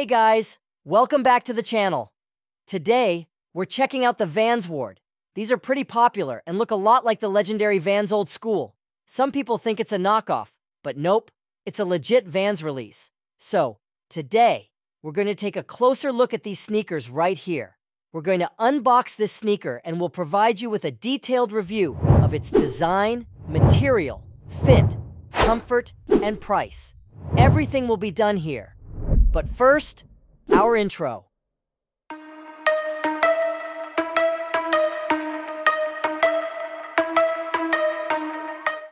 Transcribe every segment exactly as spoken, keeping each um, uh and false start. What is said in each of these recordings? Hey guys, welcome back to the channel. Today, we're checking out the Vans Ward. These are pretty popular and look a lot like the legendary Vans Old Skool. Some people think it's a knockoff, but nope, it's a legit Vans release. So, today, we're going to take a closer look at these sneakers right here. We're going to unbox this sneaker and we'll provide you with a detailed review of its design, material, fit, comfort, and price. Everything will be done here. But first, our intro.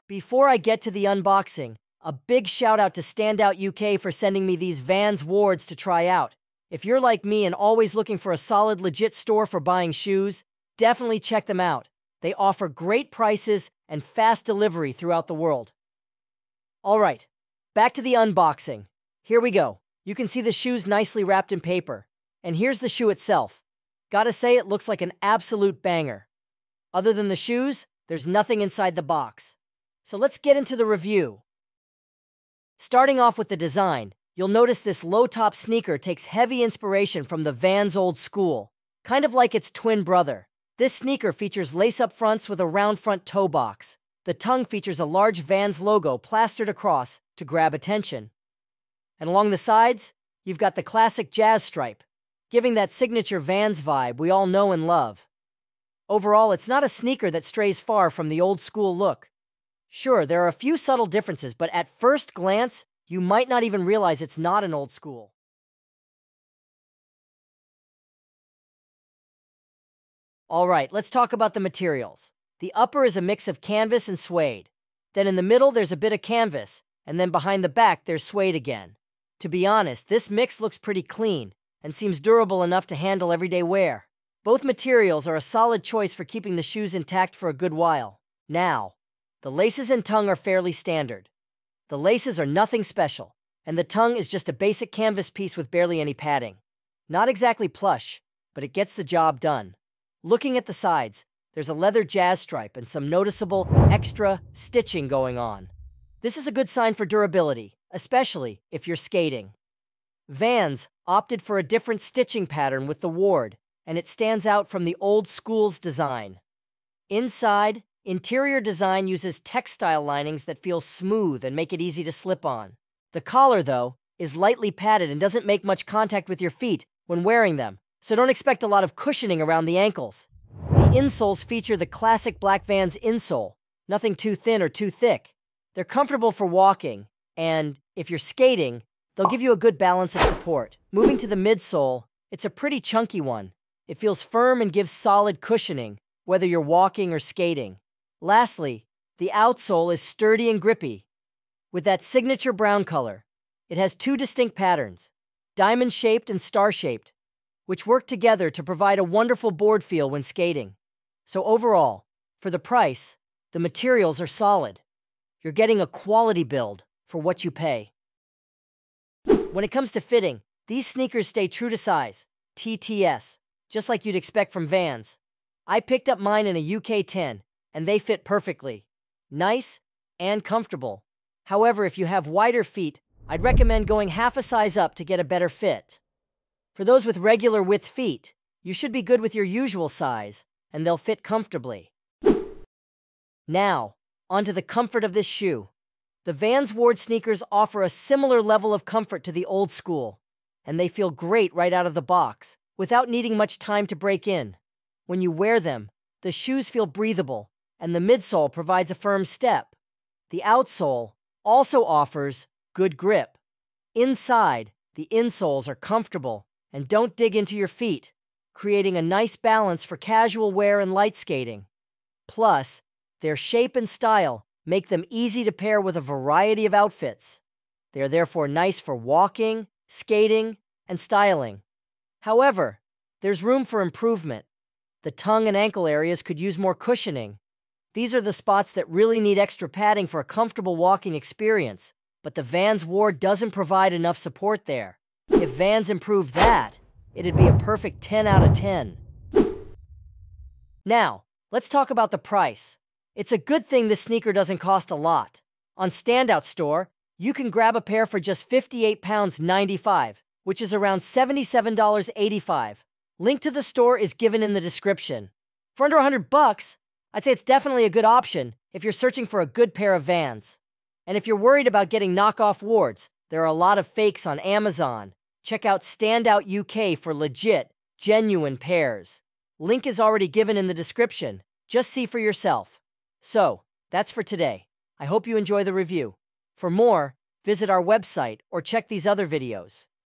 Before I get to the unboxing, a big shout out to Standout U K for sending me these Vans Wards to try out. If you're like me and always looking for a solid legit store for buying shoes, definitely check them out. They offer great prices and fast delivery throughout the world. Alright, back to the unboxing. Here we go. You can see the shoes nicely wrapped in paper. And here's the shoe itself. Gotta say it looks like an absolute banger. Other than the shoes, there's nothing inside the box. So let's get into the review. Starting off with the design, you'll notice this low-top sneaker takes heavy inspiration from the Vans Old Skool, kind of like its twin brother. This sneaker features lace-up fronts with a round front toe box. The tongue features a large Vans logo plastered across to grab attention. And along the sides, you've got the classic jazz stripe, giving that signature Vans vibe we all know and love. Overall, it's not a sneaker that strays far from the Old Skool look. Sure, there are a few subtle differences, but at first glance, you might not even realize it's not an Old Skool. Alright, let's talk about the materials. The upper is a mix of canvas and suede. Then in the middle, there's a bit of canvas, and then behind the back, there's suede again. To be honest, this mix looks pretty clean and seems durable enough to handle everyday wear. Both materials are a solid choice for keeping the shoes intact for a good while. Now, the laces and tongue are fairly standard. The laces are nothing special, and the tongue is just a basic canvas piece with barely any padding. Not exactly plush, but it gets the job done. Looking at the sides, there's a leather jazz stripe and some noticeable extra stitching going on. This is a good sign for durability, especially if you're skating. Vans opted for a different stitching pattern with the Ward, and it stands out from the Old Skool's design. Inside, interior design uses textile linings that feel smooth and make it easy to slip on. The collar, though, is lightly padded and doesn't make much contact with your feet when wearing them, so don't expect a lot of cushioning around the ankles. The insoles feature the classic black Vans insole, nothing too thin or too thick. They're comfortable for walking, and if you're skating, they'll give you a good balance of support. Moving to the midsole, it's a pretty chunky one. It feels firm and gives solid cushioning, whether you're walking or skating. Lastly, the outsole is sturdy and grippy, with that signature brown color. It has two distinct patterns, diamond-shaped and star-shaped, which work together to provide a wonderful board feel when skating. So overall, for the price, the materials are solid. You're getting a quality build for what you pay. When it comes to fitting, these sneakers stay true to size, T T S, just like you'd expect from Vans. I picked up mine in a U K ten, and they fit perfectly. Nice and comfortable. However, if you have wider feet, I'd recommend going half a size up to get a better fit. For those with regular width feet, you should be good with your usual size, and they'll fit comfortably. Now, onto the comfort of this shoe. The Vans Ward sneakers offer a similar level of comfort to the Old Skool, and they feel great right out of the box, without needing much time to break in. When you wear them, the shoes feel breathable, and the midsole provides a firm step. The outsole also offers good grip. Inside, the insoles are comfortable and don't dig into your feet, creating a nice balance for casual wear and light skating. Plus, their shape and style make them easy to pair with a variety of outfits. They are therefore nice for walking, skating, and styling. However, there's room for improvement. The tongue and ankle areas could use more cushioning. These are the spots that really need extra padding for a comfortable walking experience, but the Vans Ward doesn't provide enough support there. If Vans improved that, it'd be a perfect ten out of ten. Now, let's talk about the price. It's a good thing this sneaker doesn't cost a lot. On Standout Store, you can grab a pair for just fifty-eight pounds ninety-five, which is around seventy-seven dollars and eighty-five cents. Link to the store is given in the description. For under one hundred bucks, I'd say it's definitely a good option if you're searching for a good pair of Vans. And if you're worried about getting knockoff Wards, there are a lot of fakes on Amazon. Check out Standout U K for legit, genuine pairs. Link is already given in the description. Just see for yourself. So, that's for today. I hope you enjoy the review. For more, visit our website or check these other videos.